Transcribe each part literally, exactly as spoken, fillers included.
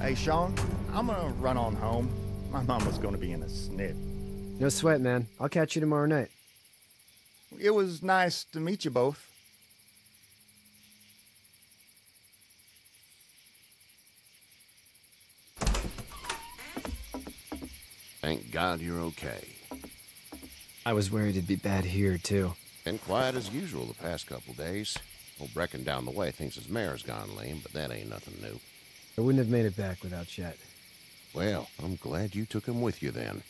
Hey, Sean, I'm gonna run on home. My mama's gonna be in a snit. No sweat, man. I'll catch you tomorrow night. It was nice to meet you both. Thank God you're okay. I was worried it'd be bad here, too. Been quiet as usual the past couple days. Old Brecken down the way thinks his mare's gone lame, but that ain't nothing new. I wouldn't have made it back without Chet. Well, I'm glad you took him with you, then.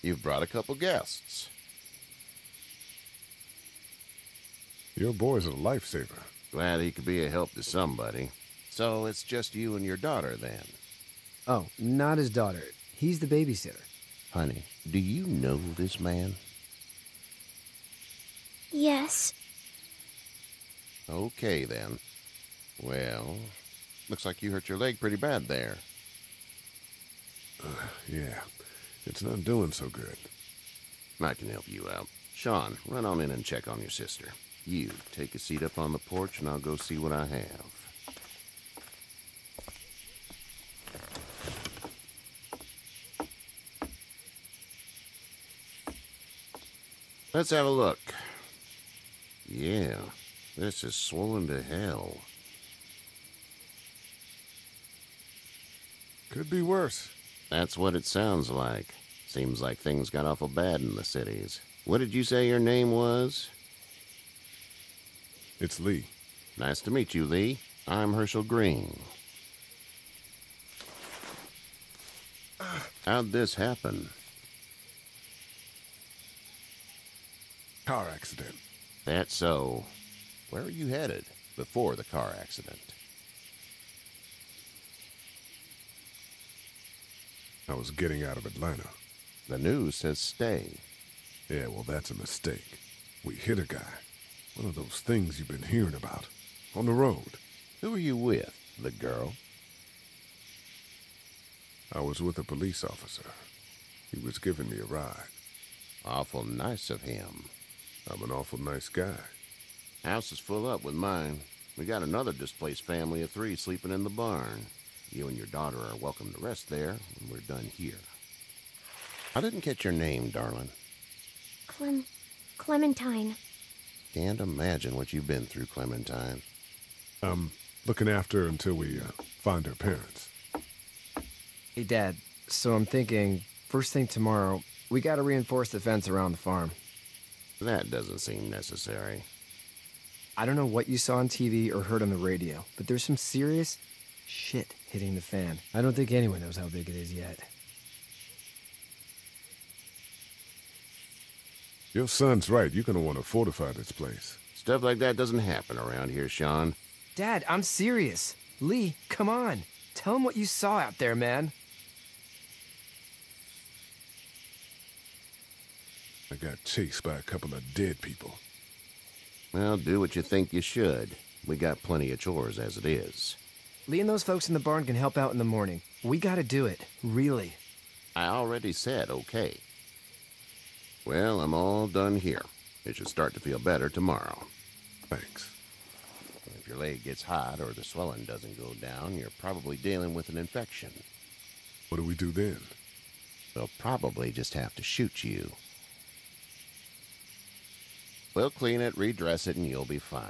You've brought a couple guests. Your boy's a lifesaver. Glad he could be a help to somebody. So it's just you and your daughter, then? Oh, not his daughter. He's the babysitter. Honey, do you know this man? Yes. Okay, then. Well, looks like you hurt your leg pretty bad there. Uh, yeah, it's not doing so good. I can help you out. Sean, run on in and check on your sister. You, take a seat up on the porch and I'll go see what I have. Let's have a look. Yeah, this is swollen to hell. Could be worse. That's what it sounds like. Seems like things got awful bad in the cities. What did you say your name was? It's Lee. Nice to meet you, Lee. I'm Hershel Greene. How'd this happen? Car accident. That's so. Where were you headed before the car accident? I was getting out of Atlanta. The news says stay. Yeah, well, that's a mistake. We hit a guy. One of those things you've been hearing about. On the road. Who were you with, the girl? I was with a police officer. He was giving me a ride. Awful nice of him. I'm an awful nice guy. House is full up with mine. We got another displaced family of three sleeping in the barn. You and your daughter are welcome to rest there when we're done here. I didn't catch your name, darling. Clem... Clementine. Can't imagine what you've been through, Clementine. I'm looking after her until we uh, find her parents. Hey, Dad. So I'm thinking, first thing tomorrow, we gotta reinforce the fence around the farm. That doesn't seem necessary. I don't know what you saw on T V or heard on the radio, but there's some serious shit hitting the fan. I don't think anyone knows how big it is yet. Your son's right. You're gonna want to fortify this place. Stuff like that doesn't happen around here, Sean. Dad, I'm serious. Lee, come on. Tell him what you saw out there, man. I got chased by a couple of dead people. Well, do what you think you should. We got plenty of chores as it is. Lee and those folks in the barn can help out in the morning. We gotta do it, really. I already said okay. Well, I'm all done here. It should start to feel better tomorrow. Thanks. If your leg gets hot or the swelling doesn't go down, you're probably dealing with an infection. What do we do then? They'll probably just have to shoot you. We'll clean it, redress it, and you'll be fine.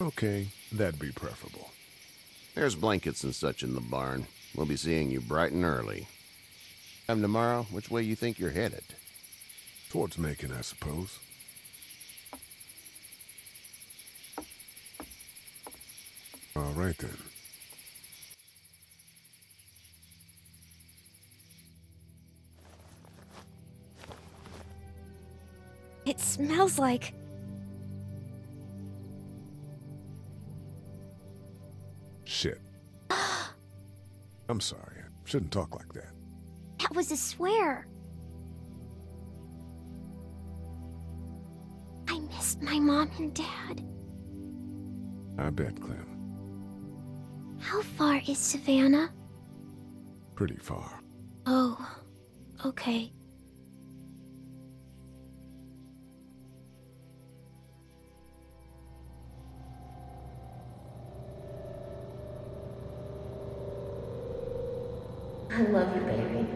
Okay, that'd be preferable. There's blankets and such in the barn. We'll be seeing you bright and early. Come tomorrow, which way you think you're headed? Towards Macon, I suppose. All right, then. It smells like... Shit. I'm sorry. I shouldn't talk like that. That was a swear. I missed my mom and dad. I bet, Clem. How far is Savannah? Pretty far. Oh, okay. I love you, baby.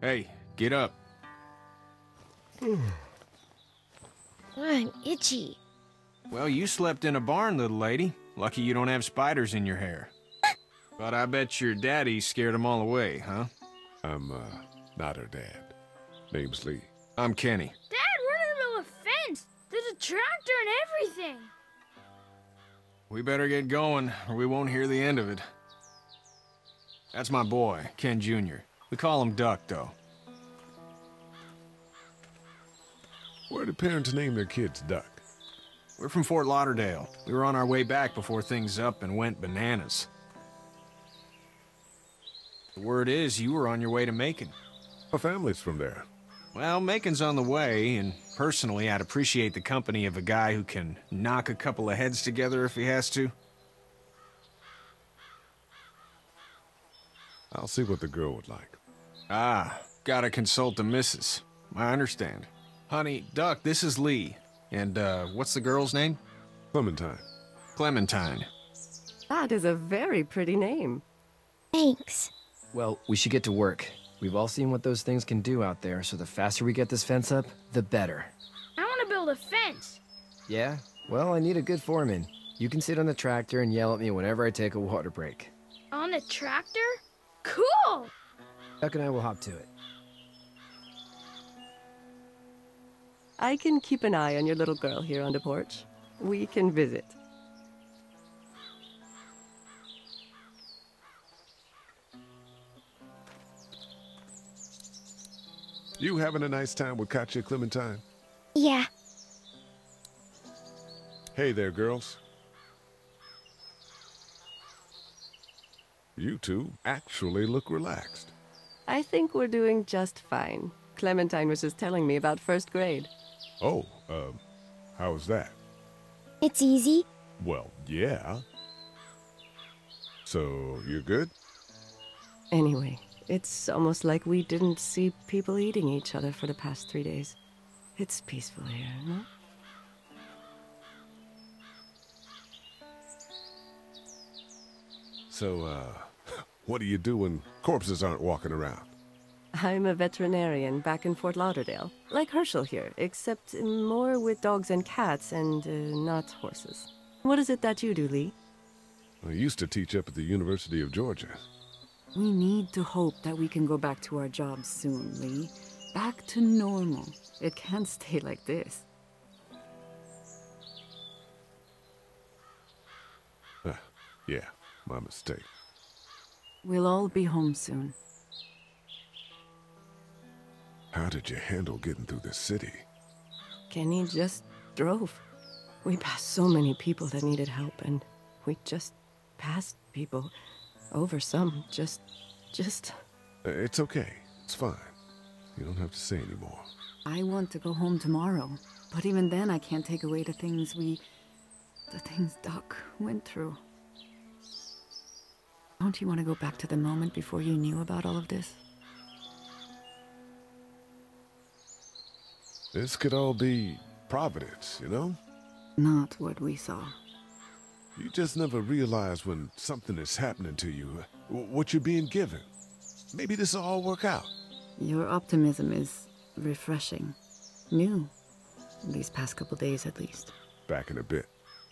Hey, get up. I'm itchy. Well, you slept in a barn, little lady. Lucky you don't have spiders in your hair. But I bet your daddy scared them all away, huh? I'm, uh, not her dad. Name's Lee. I'm Kenny. Dad, we're in the middle of a fence. There's a tractor and everything. We better get going, or we won't hear the end of it. That's my boy, Ken Junior We call him Duck, though. Where do parents name their kids Duck? We're from Fort Lauderdale. We were on our way back before things up and went bananas. The word is you were on your way to Macon. My family's from there. Well, Macon's on the way, and personally, I'd appreciate the company of a guy who can knock a couple of heads together if he has to. I'll see what the girl would like. Ah, gotta consult the missus. I understand. Honey, Duck, this is Lee. And, uh, what's the girl's name? Clementine. Clementine. That is a very pretty name. Thanks. Well, we should get to work. We've all seen what those things can do out there, so the faster we get this fence up, the better. I want to build a fence. Yeah? Well, I need a good foreman. You can sit on the tractor and yell at me whenever I take a water break. On the tractor? Cool! Duck and I will hop to it. I can keep an eye on your little girl here on the porch. We can visit. You having a nice time with Katjaa, Clementine? Yeah. Hey there, girls. You two actually look relaxed. I think we're doing just fine. Clementine was just telling me about first grade. Oh, um, how's that? It's easy. Well, yeah. So, you're good? Anyway, it's almost like we didn't see people eating each other for the past three days. It's peaceful here, no? So, uh, what do you do when corpses aren't walking around? I'm a veterinarian back in Fort Lauderdale, like Hershel here, except more with dogs and cats and uh, not horses. What is it that you do, Lee? I used to teach up at the University of Georgia. We need to hope that we can go back to our jobs soon, Lee. Back to normal. It can't stay like this. Uh, yeah. My mistake. We'll all be home soon. How did you handle getting through the city? Kenny just drove. We passed so many people that needed help, and we just passed people. Over some, just... just... Uh, it's okay. It's fine. You don't have to say anymore. I want to go home tomorrow, but even then I can't take away the things we... the things Duck went through. Don't you want to go back to the moment before you knew about all of this? This could all be providence, you know? Not what we saw. You just never realize when something is happening to you, what you're being given. Maybe this will all work out. Your optimism is refreshing. New. These past couple days, at least. Back in a bit.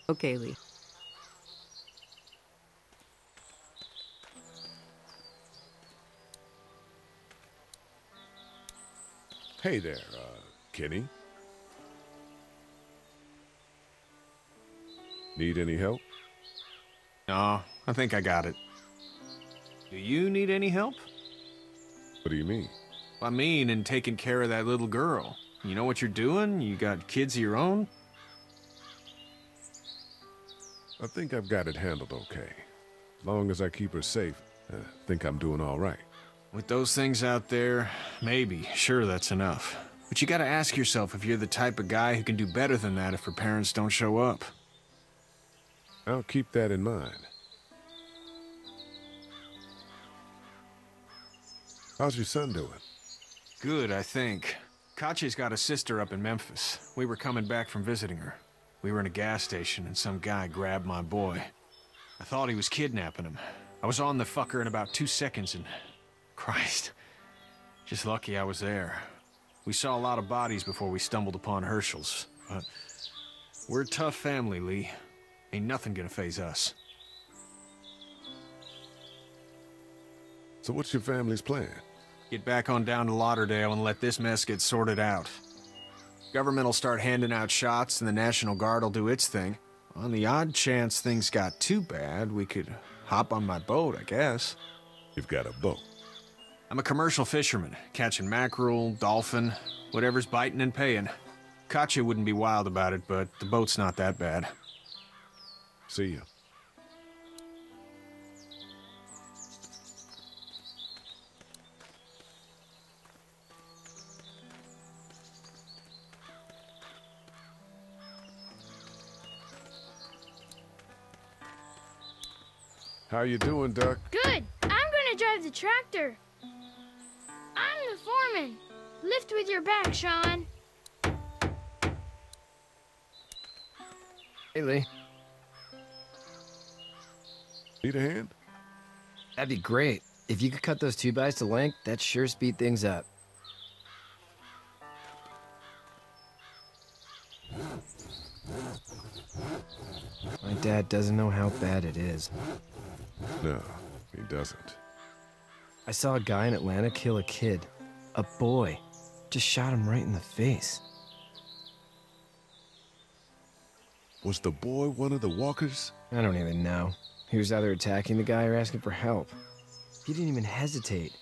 Okay, Lee. Hey there, uh, Kenny. Need any help? No, I think I got it. Do you need any help? What do you mean? I mean in taking care of that little girl. You know what you're doing? You got kids of your own? I think I've got it handled okay. As long as I keep her safe, I think I'm doing all right. With those things out there, maybe, sure, that's enough. But you gotta ask yourself if you're the type of guy who can do better than that if her parents don't show up. I'll keep that in mind. How's your son doing? Good, I think. Katjaa's got a sister up in Memphis. We were coming back from visiting her. We were in a gas station and some guy grabbed my boy. I thought he was kidnapping him. I was on the fucker in about two seconds and... Christ. Just lucky I was there. We saw a lot of bodies before we stumbled upon Hershel's, but... We're a tough family, Lee. Ain't nothing gonna faze us. So what's your family's plan? Get back on down to Lauderdale and let this mess get sorted out. Government will start handing out shots and the National Guard will do its thing. On the odd chance things got too bad, we could hop on my boat, I guess. You've got a boat? I'm a commercial fisherman, catching mackerel, dolphin, whatever's biting and paying. Katjaa wouldn't be wild about it, but the boat's not that bad. See ya. How you doing, Duck? Good. I'm gonna drive the tractor. I'm the foreman. Lift with your back, Sean. Hey, Lee. Need a hand? That'd be great. If you could cut those two-bys to length, that'd sure speed things up. My dad doesn't know how bad it is. No, he doesn't. I saw a guy in Atlanta kill a kid. A boy. Just shot him right in the face. Was the boy one of the walkers? I don't even know. He was either attacking the guy or asking for help. He didn't even hesitate.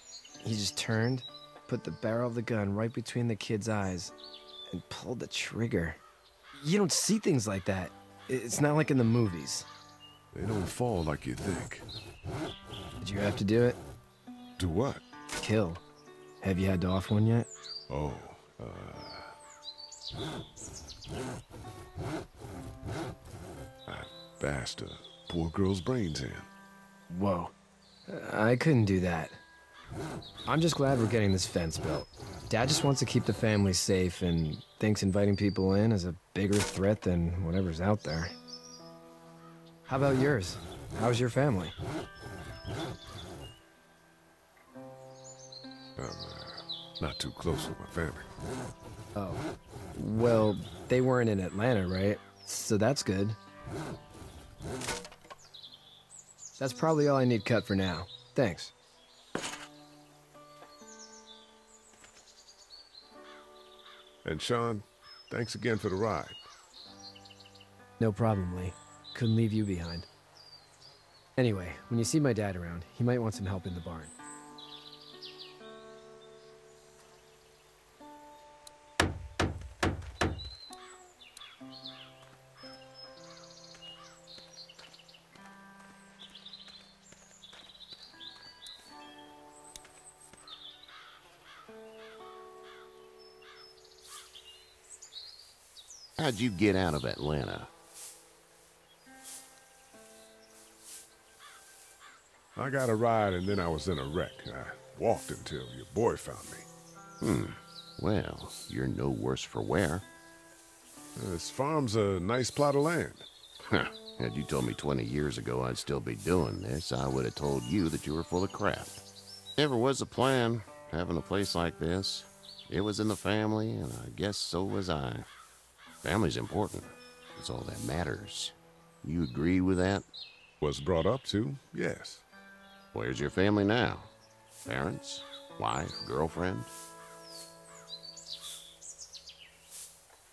He just turned, put the barrel of the gun right between the kid's eyes, and pulled the trigger. You don't see things like that. It's not like in the movies. They don't fall like you think. Did you have to do it? Do what? Kill. Have you had to off one yet? Oh, uh... I bashed a poor girl's brains in. Whoa. I couldn't do that. I'm just glad we're getting this fence built. Dad just wants to keep the family safe and thinks inviting people in is a bigger threat than whatever's out there. How about yours? How's your family? I'm uh, not too close with my family. Oh. Well, they weren't in Atlanta, right? So that's good. That's probably all I need cut for now. Thanks. And Sean, thanks again for the ride. No problem, Lee. Couldn't leave you behind. Anyway, when you see my dad around, he might want some help in the barn. How'd you get out of Atlanta? I got a ride and then I was in a wreck. I walked until your boy found me. Hmm. Well, you're no worse for wear. This farm's a nice plot of land. Huh. Had you told me twenty years ago I'd still be doing this, I would have told you that you were full of crap. Never was a plan, having a place like this. It was in the family, and I guess so was I. Family's important. It's all that matters. You agree with that? Was brought up to, yes. Where's your family now? Parents? Wife? Girlfriend?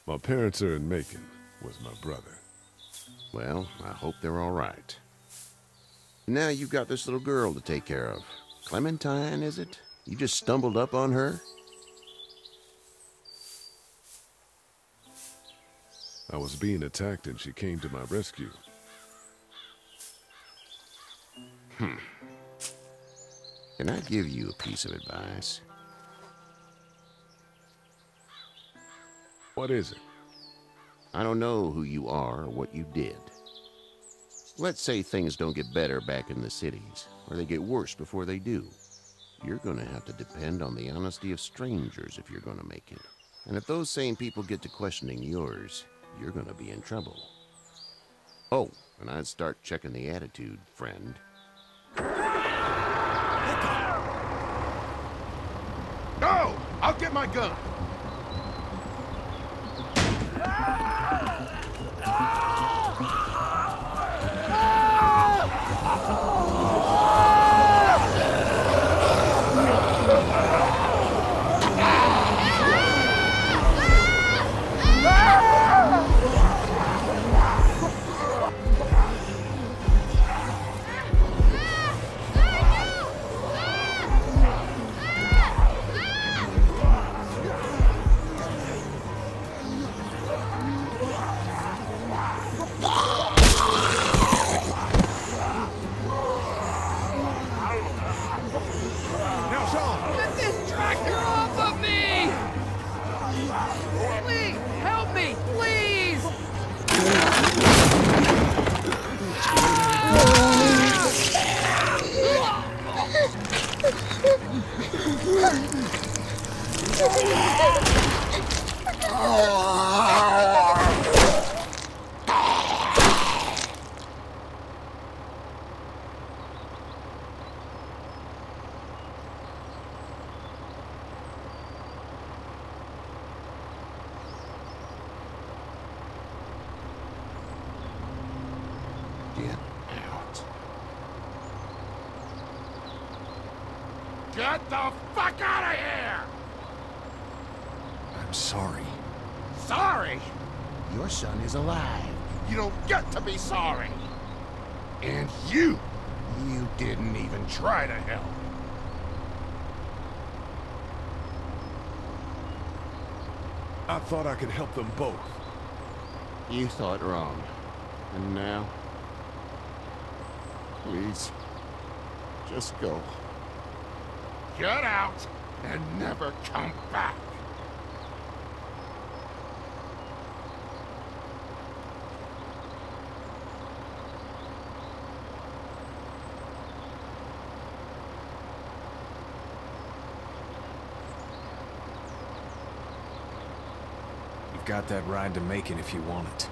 My parents are in Macon, was my brother. Well, I hope they're all right. Now you've got this little girl to take care of. Clementine, is it? You just stumbled up on her? I was being attacked and she came to my rescue. Hmm. Can I give you a piece of advice? What is it? I don't know who you are or what you did. Let's say things don't get better back in the cities, or they get worse before they do. You're gonna have to depend on the honesty of strangers if you're gonna make it. And if those same people get to questioning yours, you're gonna be in trouble. Oh, and I'd start checking the attitude, friend. Go! I'll get my gun! Get the fuck out of here! I'm sorry. Sorry? Your son is alive. You don't get to be sorry. And you, you didn't even try to help. I thought I could help them both. You thought wrong. And now? Please, just go. Get out and never come back. You've got that ride to Macon if you want it.